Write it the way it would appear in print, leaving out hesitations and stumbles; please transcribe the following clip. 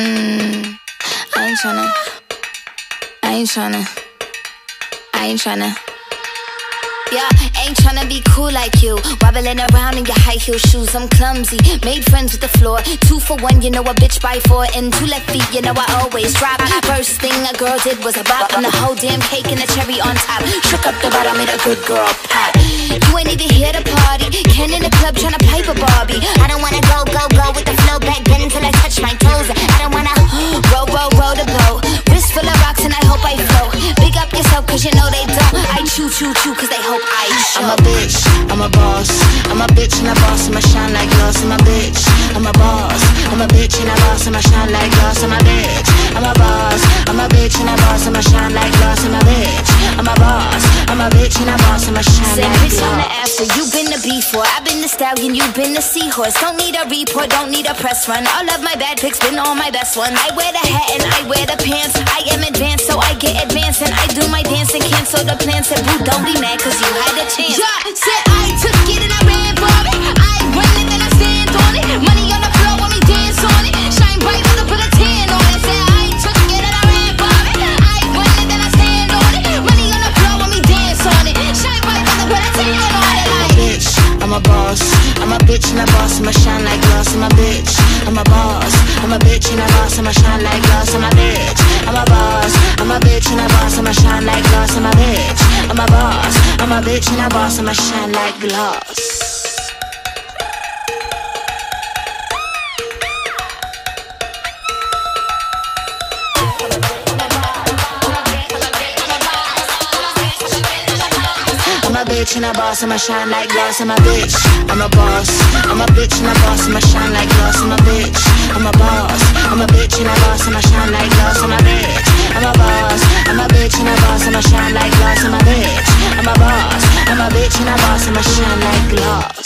I ain't tryna. Yeah, ain't tryna be cool like you, wobbling around in your high heel shoes. I'm clumsy, made friends with the floor. 2 for 1, you know a bitch by 4. And 2 left feet, you know I always drop. First thing a girl did was a bop, and the whole damn cake and the cherry on top. Shook up the bottom, made a good girl pop. You ain't even here to party, Ken in the club tryna pipe a Barbie. I don't wanna go, go, go with the flow, back then until I touch my toes. I don't wanna roll, roll, roll the boat. Wrist full of rocks and I hope I float. Big up yourself cause you know they don't. I chew, chew, chew cause they hope I'm a bitch, I'm a boss, I'm a bitch and a boss, and I shine like glass. I'm a bitch, I'm a boss, I'm a bitch and a boss, and I shine like glass. I'm a bitch, I'm a boss, I'm a bitch and a boss, and I shine like glass. I'm a bitch, I'm a boss, I'm a bitch and a boss, and I shine like glass. Bitch, I'm the after, you've been the before. I've been the stallion, you've been the seahorse. Don't need a report, don't need a press run. All of my bad pics been all my best ones. I wear the hat and I wear the pants. I am advanced, so I get advanced, and I do my dance and cancel the plans. And boo, don't be mad cause you had a chance. Yeah, said I took it and I ran for it. I win it and I stand on it. Money on the floor when we dance on it. Shine bright when I put a tan on it. Said I took it and I ran for it. I win it and I stand on it. Money on the floor when we dance on it. Shine bright when I put a tan on it. I'm a bitch, I'm a boss, I'm a bitch and a boss, and I shine like glass. I'm a bitch, I'm a boss, I'm a bitch and a boss, and I shine like glass. I'm a bitch, I'm a boss, I'm a bitch and a boss, and I shine like glass. I'm a bitch, I'm a boss, I'm a bitch and a boss, and I shine like glass. I'm a bitch and a boss, and I shine like glass. I'm a bitch, I'm a boss, I'm a bitch and a boss, and I shine like glass. I'm a bitch, I'm a boss, I'm a bitch and a boss, and I shine like glass. I'm a bitch, I'm a boss, I'm a bitch and a boss, and I shine like glass. I'm a bitch, I'm a boss, I'm a bitch and a boss, and I shine like glass.